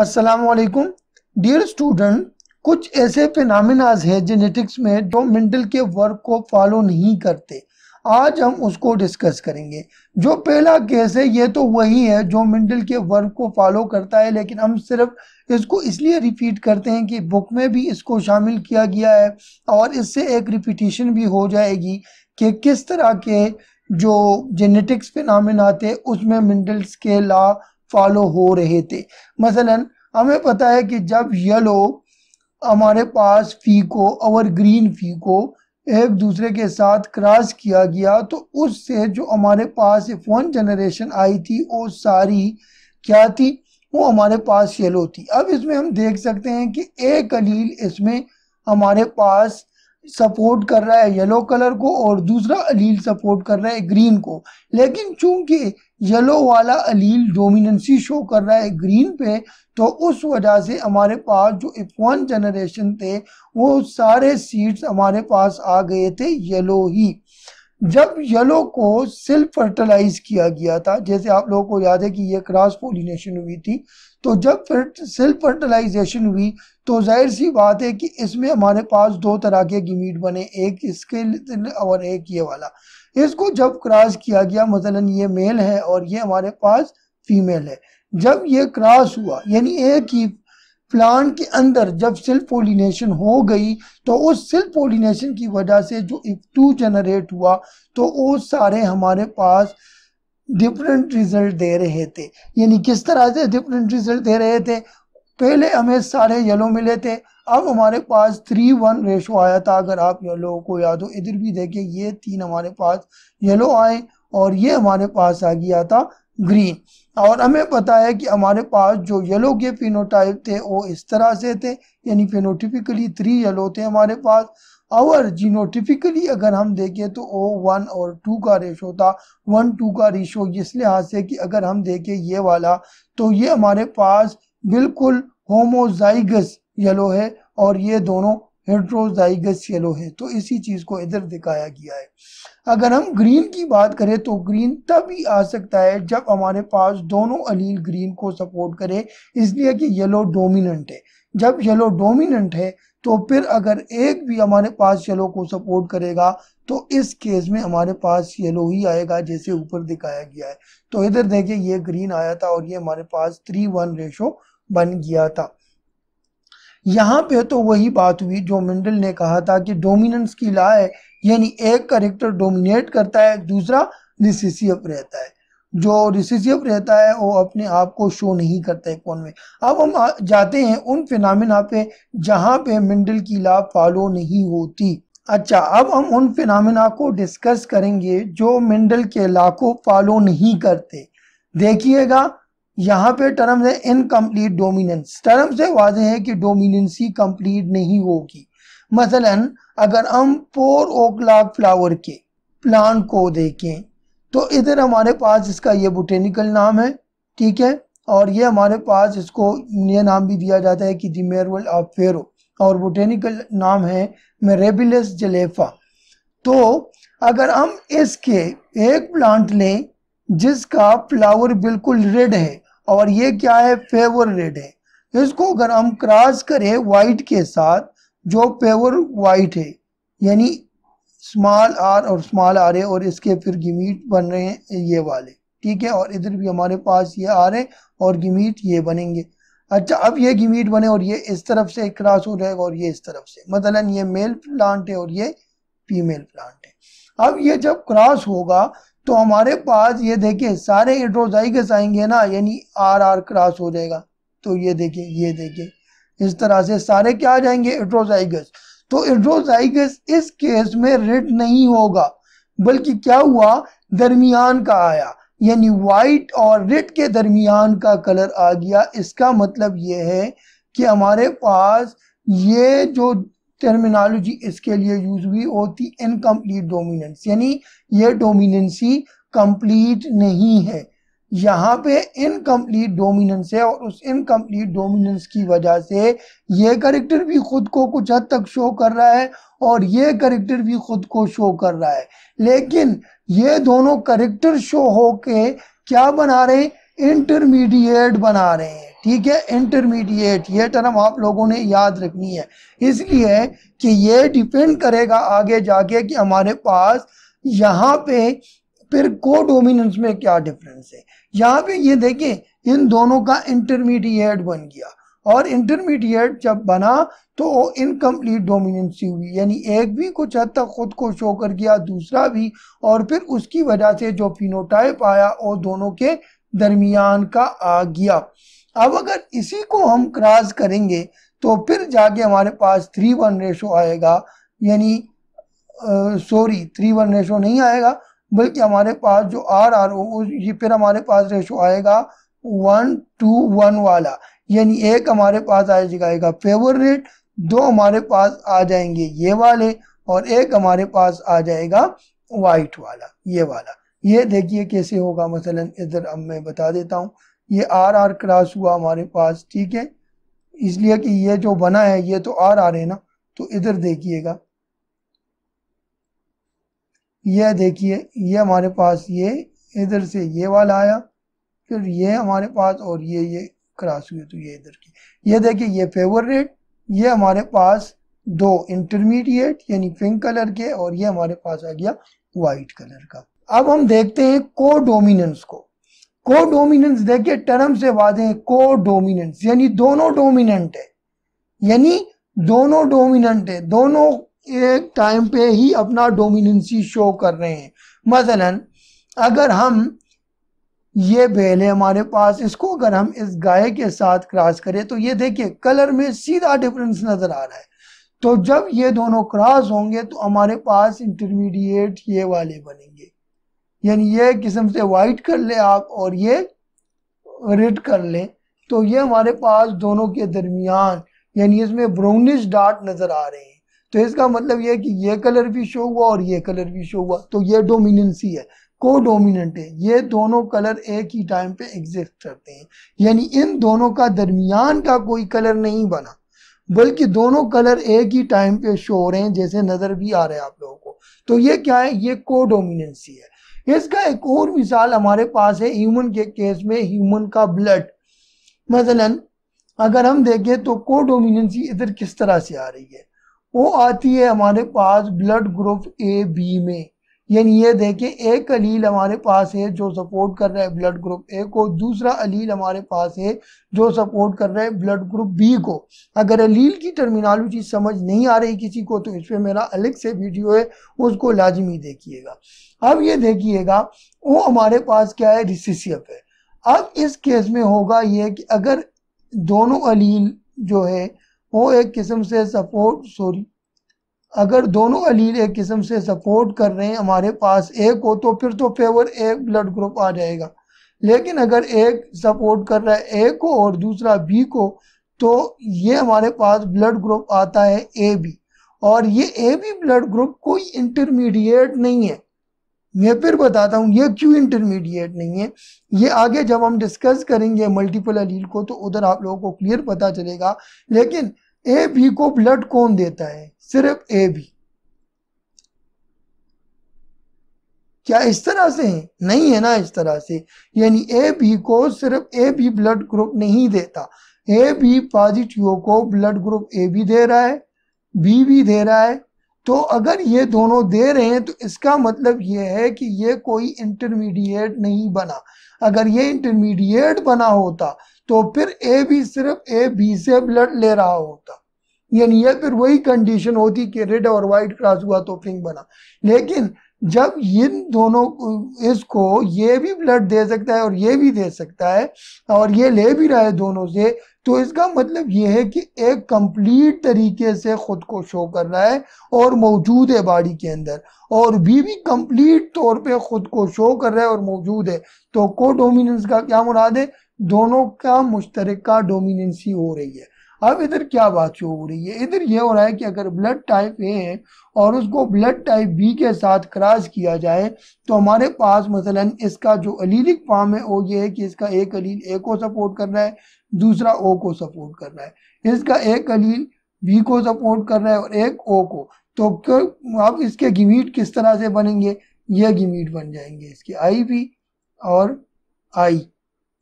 अस्सलामुअलैकुम dear student, कुछ ऐसे फिनोमिनाज है जेनेटिक्स में जो मेंडल के वर्क को फॉलो नहीं करते। आज हम उसको डिस्कस करेंगे। जो पहला केस है ये तो वही है जो मेंडल के वर्क को फॉलो करता है, लेकिन हम सिर्फ इसको इसलिए रिपीट करते हैं कि बुक में भी इसको शामिल किया गया है और इससे एक रिपीटिशन भी हो जाएगी कि किस तरह के जो जेनेटिक्स फिनोमिना थे उसमें मेंडल्स के लॉ फॉलो हो रहे थे। मसलन हमें पता है कि जब येलो हमारे पास फीको और ग्रीन फीको एक दूसरे के साथ क्रॉस किया गया तो उससे जो हमारे पास F1 जनरेशन आई थी वो सारी क्या थी, वो हमारे पास येलो थी। अब इसमें हम देख सकते हैं कि एक अलील इसमें हमारे पास सपोर्ट कर रहा है येलो कलर को और दूसरा अलील सपोर्ट कर रहा है ग्रीन को, लेकिन चूंकि येलो वाला अलील डोमिनेंसी शो कर रहा है ग्रीन पे तो उस वजह से हमारे पास जो F1 जनरेशन थे वो सारे सीड्स हमारे पास आ गए थे येलो ही। जब येलो को सेल्फ फर्टिलाइज किया गया था, जैसे आप लोगों को याद है कि ये क्रॉस पोलिनेशन हुई थी, तो जब सेल्फ फर्टिलाइजेशन हुई तो जाहिर सी बात है कि इसमें हमारे पास दो तरह के गिमीट बने, एक इसके और एक ये वाला। इसको जब क्रॉस किया गया, मसलन ये मेल है और ये हमारे पास फीमेल है, जब ये क्रॉस हुआ यानी एक ही प्लांट के अंदर जब सेल्फ पोलिनेशन हो गई तो उस सेल्फ पोलिनेशन की वजह से जो F2 जनरेट हुआ तो वो सारे हमारे पास डिफरेंट रिजल्ट दे रहे थे। यानी किस तरह से डिफरेंट रिजल्ट दे रहे थे, पहले हमें सारे येलो मिले थे, अब हमारे पास 3:1 रेशो आया था। अगर आप येलो को याद हो, इधर भी देखिए ये 3 हमारे पास येलो आए और ये हमारे पास आ गया था ग्रीन। और हमें पता है कि हमारे पास जो येलो के फिनोटाइप थे वो इस तरह से थे, यानी फिनोटिपिकली 3 येलो थे हमारे पास। और जीनोटिपिकली अगर हम देखें तो वो 1 और 2 का रेशो था, 1-2 का रेशो, इस लिहाज से कि अगर हम देखें ये वाला तो ये हमारे पास बिल्कुल होमोजाइगस येलो है और ये दोनों हेट्रोजाइगस येलो है, तो इसी चीज़ को इधर दिखाया गया है। अगर हम ग्रीन की बात करें तो ग्रीन तभी आ सकता है जब हमारे पास दोनों अलील ग्रीन को सपोर्ट करे, इसलिए कि येलो डोमिनेंट है। जब येलो डोमिनेंट है तो फिर अगर एक भी हमारे पास येलो को सपोर्ट करेगा तो इस केस में हमारे पास येलो ही आएगा, जैसे ऊपर दिखाया गया है। तो इधर देखिए ये ग्रीन आया था और ये हमारे पास 3:1 रेशो बन गया था। यहाँ पे तो वही बात हुई जो मेंडल ने कहा था कि डोमिनेंस की लॉ है, यानी एक करेक्टर डोमिनेट करता है, दूसरा रिसेसिव रहता है। जो रिसेसिव रहता है वो अपने आप को शो नहीं करता है कौन में। अब हम जाते हैं उन फिनोमिना पे जहाँ पे मेंडल की लॉ फॉलो नहीं होती। अच्छा, अब हम उन फिनोमिना को डिस्कस करेंगे जो मेंडल के लॉ को फॉलो नहीं करते। देखिएगा यहाँ पे टर्म है इनकम्प्लीट डोमिनेंस। टर्म से वाजह है कि डोमिनेंसी कंप्लीट नहीं होगी। मसलन अगर हम 4 o'clock फ्लावर के प्लांट को देखें तो इधर हमारे पास इसका ये बोटेनिकल नाम है, ठीक है, और ये हमारे पास इसको ये नाम भी दिया जाता है कि द मिरवल ऑफ फेरो, और बोटेनिकल नाम है मिरेबिलिस जलेपा। तो अगर हम इसके एक प्लांट लें जिसका फ्लावर बिल्कुल रेड है और ये क्या है, फेवर रेड है, इसको अगर हम क्रॉस करें वाइट के साथ जो फेवर वाइट है, यानी r और r है, और इसके फिर गिमीट बन रहे हैं ये वाले, ठीक है, और इधर भी हमारे पास ये r है और गिमीट ये बनेंगे। अच्छा, अब ये गिमीट बने और ये इस तरफ से क्रॉस हो जाएगा और ये इस तरफ से, मतलब ये मेल प्लांट है और ये फीमेल प्लांट है। अब ये जब क्रॉस होगा तो हमारे पास ये देखिए सारे हेट्रोजाइगस आएंगे ना, यानी r क्रॉस हो जाएगा, तो ये देखिए इस तरह से सारे क्या आ जाएंगे, हेट्रोजाइगस। तो हेट्रोजाइगस इस केस में रेड नहीं होगा, बल्कि क्या हुआ, दरमियान का आया, यानी वाइट और रेड के दरमियान का कलर आ गया। इसका मतलब ये है कि हमारे पास ये जो टर्मिनोलॉजी इसके लिए यूज हुई होती इनकम्प्लीट डोमिनेंस, यानी ये डोमिनेंसी कंप्लीट नहीं है। यहाँ पे इनकम्प्लीट डोमिनेंस है और उस इनकम्प्लीट डोमिनेंस की वजह से ये करेक्टर भी खुद को कुछ हद तक शो कर रहा है और ये करेक्टर भी खुद को शो कर रहा है, लेकिन ये दोनों करेक्टर शो होके क्या बना रहे हैं, इंटरमीडिएट बना रहे हैं, ठीक है, इंटरमीडिएट ये टर्म आप लोगों ने याद रखनी है, इसलिए कि ये डिपेंड करेगा आगे जाके कि हमारे पास यहाँ पे फिर कोडोमिनेंस में क्या डिफरेंस है। यहाँ पे ये देखें इन दोनों का इंटरमीडिएट बन गया, और इंटरमीडिएट जब बना तो इनकम्प्लीट डोमिनेंसी हुई, यानी एक भी कुछ हद तक खुद को शो कर गया, दूसरा भी, और फिर उसकी वजह से जो फिनोटाइप आया वो दोनों के दरमियान का आ गया। अब अगर इसी को हम क्रॉस करेंगे तो फिर जाके हमारे पास 3:1 रेशो आएगा, यानी सॉरी 3:1 रेशो नहीं आएगा, बल्कि हमारे पास जो आर हो ये फिर हमारे पास रेशो आएगा 1:1 वाला, यानी एक हमारे पास आ जाएगा फेवरेट, दो हमारे पास आ जाएंगे ये वाले, और एक हमारे पास आ जाएगा वाइट वाला, ये वाला। ये देखिए कैसे होगा, मसलन इधर अब मैं बता देता हूँ, ये आर क्रॉस हुआ हमारे पास, ठीक है, इसलिए कि ये जो बना है ये तो आर है ना, तो इधर देखिएगा, यह देखिए ये हमारे पास, ये इधर से ये वाला आया, फिर ये हमारे पास, और ये क्रॉस हुए तो ये इधर की, ये देखिए ये फेवरेट, ये हमारे पास दो इंटरमीडिएट यानी पिंक कलर के, और ये हमारे पास आ गया वाइट कलर का। अब हम देखते हैं कोडोमिनेंस को। कोडोमिनेंस देखिए टर्म से वादे हैं, कोडोमिनेंस यानी दोनों डोमिनेंट है, यानी दोनों डोमिनेंट है, दोनों एक टाइम पे ही अपना डोमिनेंसी शो कर रहे हैं। मसलन अगर हम ये बेल है हमारे पास, इसको अगर हम इस गाय के साथ क्रॉस करें तो ये देखिए कलर में सीधा डिफरेंस नजर आ रहा है, तो जब ये दोनों क्रॉस होंगे तो हमारे पास इंटरमीडिएट ये वाले बनेंगे, यानी ये किस्म से वाइट कर ले आप और ये रेड कर ले, तो ये हमारे पास दोनों के दरमियान यानी इसमें ब्राउनिश डॉट नजर आ रहे हैं, तो इसका मतलब ये है कि ये कलर भी शो हुआ और ये कलर भी शो हुआ, तो ये डोमिनेंसी है, कोडोमिनेंट है, ये दोनों कलर एक ही टाइम पे एग्जिस्ट करते हैं, यानी इन दोनों का दरमियान का कोई कलर नहीं बना, बल्कि दोनों कलर एक ही टाइम पे शो हो रहे हैं, जैसे नजर भी आ रहे हैं आप लोगों को, तो ये क्या है, ये कोडोमिनेंसी है। इसका एक और मिसाल हमारे पास है ह्यूमन के केस में, ह्यूमन का ब्लड। मसलन अगर हम देखें तो कोडोमिनेंसी इधर किस तरह से आ रही है, वो आती है हमारे पास ब्लड ग्रुप AB में, यानी ये देखें एक अलील हमारे पास है जो सपोर्ट कर रहा है ब्लड ग्रुप A को, दूसरा अलील हमारे पास है जो सपोर्ट कर रहा है ब्लड ग्रुप B को। अगर अलील की टर्मिनोलॉजी समझ नहीं आ रही किसी को तो इस पर मेरा अलग से वीडियो है, उसको लाजमी देखिएगा। अब ये देखिएगा वो हमारे पास क्या है, रिसेसिव है। अब इस केस में होगा ये कि अगर दोनों अलील जो है वो एक किस्म से सपोर्ट अगर दोनों अलील एक किस्म से सपोर्ट कर रहे हैं हमारे पास एक को, तो फिर तो फेवर एक ब्लड ग्रुप आ जाएगा, लेकिन अगर एक सपोर्ट कर रहा है ए को और दूसरा बी को, तो ये हमारे पास ब्लड ग्रुप आता है AB, और ये AB ब्लड ग्रुप कोई इंटरमीडिएट नहीं है। मैं फिर बताता हूँ ये क्यों इंटरमीडिएट नहीं है, ये आगे जब हम डिस्कस करेंगे मल्टीपल अलील को तो उधर आप लोगों को क्लियर पता चलेगा। लेकिन AB को ब्लड कौन देता है, सिर्फ AB। क्या इस तरह से है? नहीं है ना इस तरह से, यानी AB को सिर्फ AB ब्लड ग्रुप नहीं देता, AB पॉजिटिव को ब्लड ग्रुप AB दे रहा है, B भी दे रहा है, तो अगर ये दोनों दे रहे हैं तो इसका मतलब ये है कि ये कोई इंटरमीडिएट नहीं बना। अगर ये इंटरमीडिएट बना होता तो फिर AB सिर्फ AB से ब्लड ले रहा होता, यानी ये फिर वही कंडीशन होती कि रेड और वाइट क्रॉस हुआ तो पिंक बना। लेकिन जब इन दोनों इसको ये भी ब्लड दे सकता है और ये भी दे सकता है और ये ले भी रहा है दोनों से, तो इसका मतलब ये है कि एक कंप्लीट तरीके से खुद को शो कर रहा है और मौजूद है बॉडी के अंदर, और भी कंप्लीट तौर पे खुद को शो कर रहा है और मौजूद है। तो कोडोमिनेंस का क्या मुराद है, दोनों का मुश्तरका डोमिनेंसी हो रही है। अब इधर क्या बात शो हो रही है, इधर यह हो रहा है कि अगर ब्लड टाइप A है और उसको ब्लड टाइप B के साथ क्रॉस किया जाए तो हमारे पास मसलन इसका जो अलीलिक फॉर्म है वो ये है कि इसका एक अलील A को सपोर्ट कर रहा है, दूसरा O को सपोर्ट कर रहा है, इसका एक अलील B को सपोर्ट कर रहा है और एक O को। तो अब इसके गिमीट किस तरह से बनेंगे, ये गिमीट बन जाएंगे इसके I भी और I,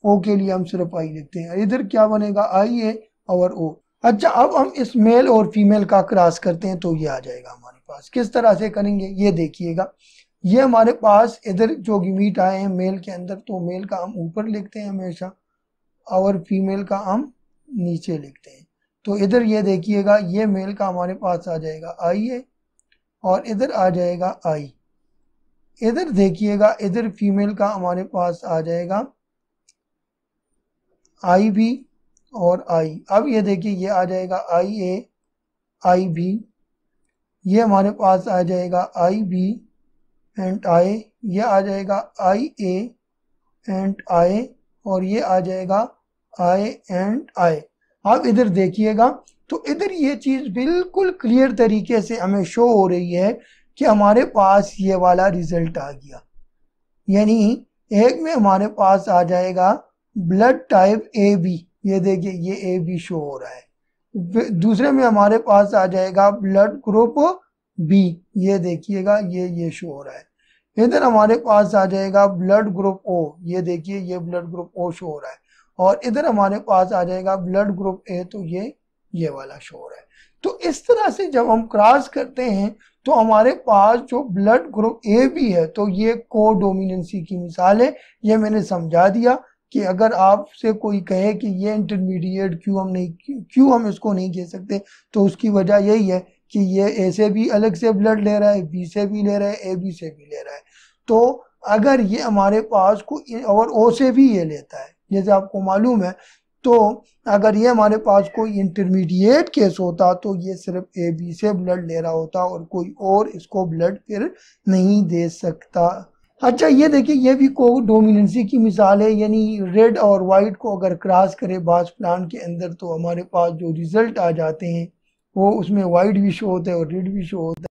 ओ के लिए हम सिर्फ आई लिखते हैं। इधर क्या बनेगा, आई ए और ओ। अच्छा, अब हम इस मेल और फीमेल का क्रॉस करते हैं तो ये आ जाएगा हमारे पास। किस तरह से करेंगे ये देखिएगा। ये हमारे पास इधर जो गिमीट आए हैं मेल के अंदर, तो मेल का हम ऊपर लिखते हैं हमेशा और फीमेल का हम नीचे लिखते हैं। तो इधर ये देखिएगा, ये मेल का हमारे पास आ जाएगा आई ए और इधर आ जाएगा आई। इधर देखिएगा, इधर फीमेल का हमारे पास आ जाएगा आई बी और आई। अब ये देखिए, ये आ जाएगा आई ए आई बी, ये हमारे पास आ जाएगा आई बी एंड आई, ये आ जाएगा आई ए एंड आई और ये आ जाएगा आई एंड आई। अब इधर देखिएगा तो इधर ये चीज़ बिल्कुल क्लियर तरीके से हमें शो हो रही है कि हमारे पास ये वाला रिजल्ट आ गया। यानी एक में हमारे पास आ जाएगा ब्लड टाइप ए बी, ये देखिए ये ए बी शो हो रहा है। दूसरे में हमारे पास आ जाएगा ब्लड ग्रुप बी, ये देखिएगा ये शो हो रहा है। इधर हमारे पास आ जाएगा ब्लड ग्रुप ओ, ये देखिए ये ब्लड ग्रुप ओ शो हो रहा है। और इधर हमारे पास आ जाएगा ब्लड ग्रुप ए, तो ये वाला शो हो रहा है। तो इस तरह से जब हम क्रॉस करते हैं तो हमारे पास जो ब्लड ग्रुप ए भी है, तो ये कोडोमिनेंसी की मिसाल है। ये मैंने समझा दिया कि अगर आपसे कोई कहे कि ये इंटरमीडिएट क्यों हम इसको नहीं कह सकते, तो उसकी वजह यही है कि ये ए से भी अलग से ब्लड ले रहा है, बी से भी ले रहा है, ए बी से भी ले रहा है। तो अगर ये हमारे पास कोई और ओ से भी ये लेता है, जैसे आपको मालूम है, तो अगर ये हमारे पास कोई इंटरमीडिएट केस होता तो ये सिर्फ ए बी से ब्लड ले रहा होता और कोई और इसको ब्लड फिर नहीं दे सकता। अच्छा, ये देखिए, ये भी कोडोमिनेंसी की मिसाल है। यानी रेड और वाइट को अगर क्रॉस करें बाज प्लांट के अंदर तो हमारे पास जो रिजल्ट आ जाते हैं वो उसमें वाइट भी शो होता है और रेड भी शो होता है।